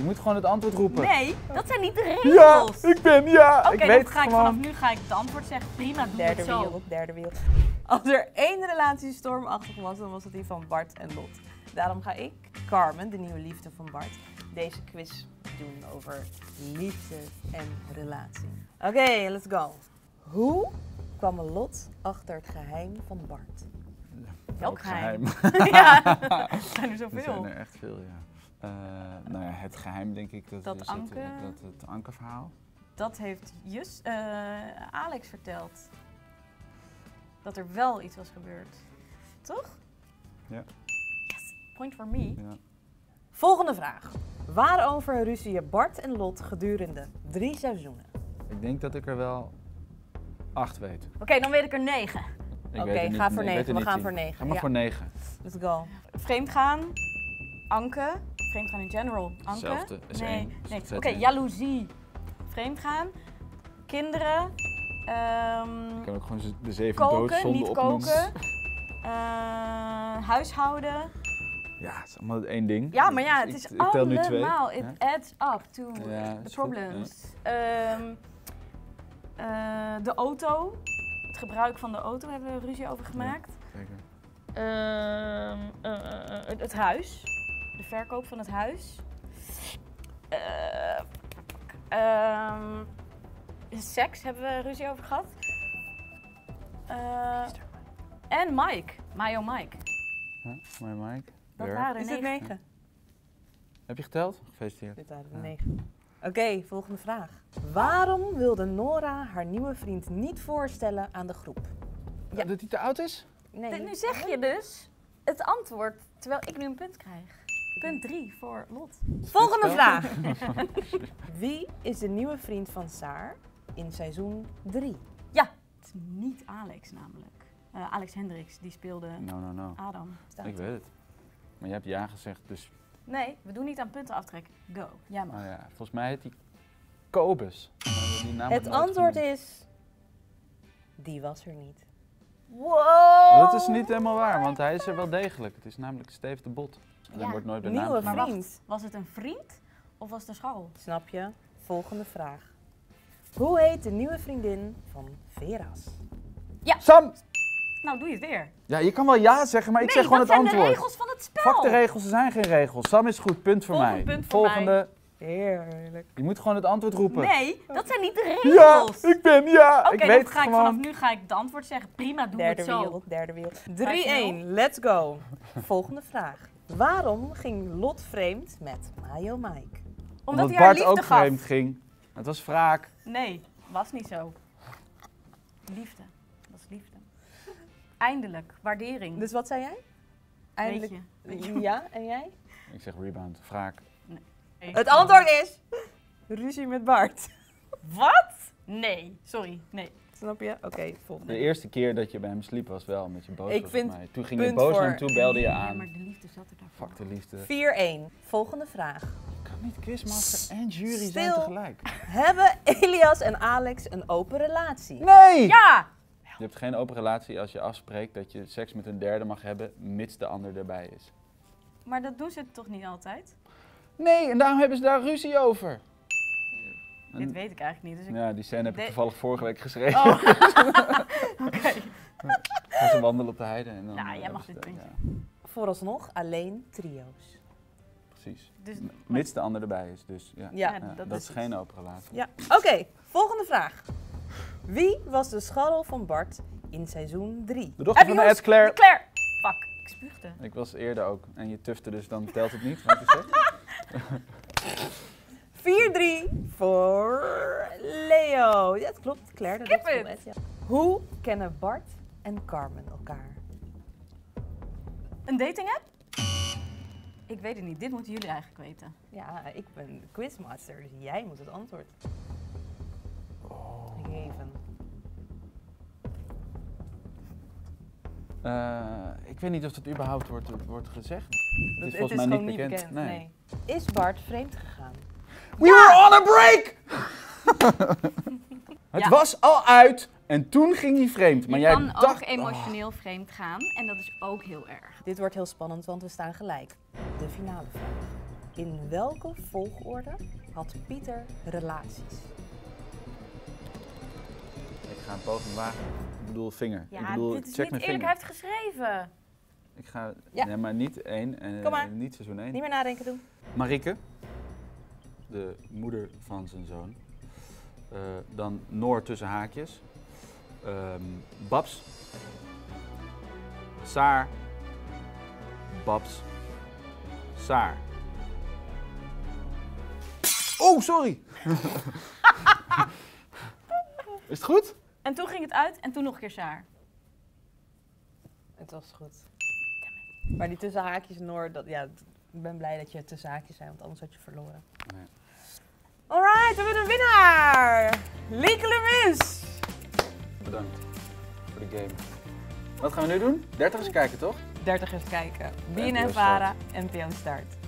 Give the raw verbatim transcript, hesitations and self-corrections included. Je moet gewoon het antwoord roepen. Nee, dat zijn niet de regels. Ja, ik ben, ja, okay, ik weet het gewoon. Oké, vanaf nu ga ik het antwoord zeggen. Prima, doe derde het zo. Wiel, derde wiel. Als er één relatie stormachtig was, dan was het die van Bart en Lot. Daarom ga ik, Carmen, de nieuwe liefde van Bart, deze quiz doen over liefde en relatie. Oké, okay, let's go. Hoe kwam Lot achter het geheim van Bart? Welk geheim? geheim. Ja, er zijn er zoveel. Er zijn er echt veel, ja. Uh, nou ja, het geheim denk ik, dat, dat is Anke, het, dat, het Anke verhaal. Dat heeft Just, uh, Alex verteld. Dat er wel iets was gebeurd. Toch? Ja. Yes, point for me. Ja. Volgende vraag. Waarover ruzieën Bart en Lot gedurende drie seizoenen? Ik denk dat ik er wel acht weet. Oké, okay, dan weet ik er negen. Oké, okay, ga voor negen. We gaan tien. Voor negen. Ga maar ja. Voor negen. Let's go. Vreemd gaan. Anke. Vreemd gaan in general. Anke. Zelfde. Is nee. nee. Oké, okay, jaloezie. Vreemd gaan. Kinderen. Um, ik kan ook gewoon de zeven doodzonden opnoemen. Niet koken. uh, huishouden. Ja, het is allemaal één ding. Ja, maar ja, het is ik, allemaal. Ik tel nu twee. It ja? adds up to ja, the problems. Ja. Um, uh, de auto. Het gebruik van de auto hebben we ruzie over gemaakt. Ja, zeker. Uh, uh, uh, het huis. De verkoop van het huis. Uh, uh, seks hebben we ruzie over gehad. Uh, en Mike. Mayo Mike. Huh? Mayo Mike. Dat waren er negen. Heb je geteld? Gefeliciteerd. Dit waren er negen. Oké, okay, volgende vraag. Waarom wilde Nora haar nieuwe vriend niet voorstellen aan de groep? Ja. Dat hij te oud is? Nee. Dit, nu zeg je dus het antwoord, terwijl ik nu een punt krijg. Punt drie voor Lot. Volgende vraag. Wie is de nieuwe vriend van Saar in seizoen drie? Ja, het is niet Alex namelijk. Uh, Alex Hendricks, die speelde no, no, no. Adam. Staat. Ik weet het. Maar je hebt ja gezegd, dus... Nee, we doen niet aan punten aftrekken. Go. Jij mag. Oh ja, volgens mij heet die Kobus. Die het antwoord genoemd. Is... Die was er niet. Wow! Dat is niet helemaal waar, want hij is er wel degelijk. Het is namelijk Steve de Bot. Hij ja, wordt nooit de nieuwe naam vriend. Wacht, was het een vriend of was het een scharrel? Snap je? Volgende vraag. Hoe heet de nieuwe vriendin van Vera's? Ja. Sam! Nou, doe je het weer. Ja, je kan wel ja zeggen, maar ik nee, zeg gewoon het antwoord. Nee, dat zijn de regels van het spel. Fuck de regels, er zijn geen regels. Sam is goed, punt voor Volgende mij. Punt voor Volgende. Mij. Heerlijk. Je moet gewoon het antwoord roepen. Nee, dat zijn niet de regels. Ja, ik ben, ja, okay, ik weet het gewoon. Oké, vanaf nu ga ik het antwoord zeggen. Prima, doe derde het zo. Wiel, derde wiel, drie één, let's go. Volgende vraag. Waarom ging Lot vreemd met Mayo Mike? Omdat, Omdat hij haar Bart liefde ook gaf. Vreemd ging. Het was wraak. Nee, was niet zo. Liefde. Dat was liefde. Eindelijk, waardering. Dus wat zei jij? Eindelijk. Weet je. Ja, en jij? Ik zeg rebound, wraak. Nee. Het antwoord is... Ruzie met Bart. Wat? Nee, sorry, nee. Snap je? Oké, okay, volgende. De eerste keer dat je bij hem sliep was wel met je boos ik vind mij. Toen ging je boos voor... en toen belde je aan. Ja, maar de liefde zat er daarvoor. Fuck de liefde. vier één. Volgende vraag. Ik kan niet quizmaster en jury Stil. Zijn tegelijk. Hebben Elias en Alex een open relatie? Nee! Ja! Je hebt geen open relatie als je afspreekt dat je seks met een derde mag hebben, mits de ander erbij is. Maar dat doen ze toch niet altijd? Nee, en daarom hebben ze daar ruzie over. En dit weet ik eigenlijk niet. Dus ik ja, die scène heb ik toevallig vorige week geschreven. Oh. Oké. Gaan ze wandelen op de heide. En dan nou, jij mag dit puntje. Ja. Vooralsnog alleen trio's. Precies. Dus, mits de ander erbij is. Dus, ja. Ja, ja, dat, dat is, is geen open relatie. Ja. Oké, okay, volgende vraag. Wie was de scharrel van Bart in seizoen drie? De dochter Heb van Ed, Claire. Claire. Fuck, ik spuugde. Ik was eerder ook. En je tufte, dus dan telt het niet. Wat je zegt. vier drie voor Leo. Ja, dat klopt. Claire, dat is het. Ja. Hoe kennen Bart en Carmen elkaar? Een dating app? Ik weet het niet. Dit moeten jullie eigenlijk weten. Ja, ik ben quizmaster, dus jij moet het antwoord. Even. Uh, ik weet niet of dat überhaupt wordt, wordt gezegd. Het is volgens mij niet bekend. bekend nee. Nee. Is Bart vreemd gegaan? We ja! were on a break! Het ja. was al uit en toen ging hij vreemd. Maar je jij kan dacht... ook emotioneel oh. vreemd gaan en dat is ook heel erg. Dit wordt heel spannend, want we staan gelijk. De finale vraag. In welke volgorde had Pieter relaties? Ik ga een poging wagen. Ik bedoel vinger. Ja, ik bedoel, dit is check niet eerlijk. Hij heeft geschreven. Ik ga... Ja. Nee, maar niet één en Kom maar. niet seizoen één. Niet meer nadenken doen. Marieke, de moeder van zijn zoon. Uh, dan Noor tussen haakjes. Um, Babs. Saar. Babs. Saar. Oh, sorry! Is het goed? En toen ging het uit en toen nog een keer Saar. Het was goed. Maar die tussen haakjes Noor, dat, ja, ik ben blij dat je tussen haakjes zijn, want anders had je verloren. Nee. Alright, we hebben een winnaar! Lykele Mis! Bedankt voor de game. Wat gaan we nu doen? dertig eens kijken, toch? dertig eens kijken. B N N VARA, N P O Start.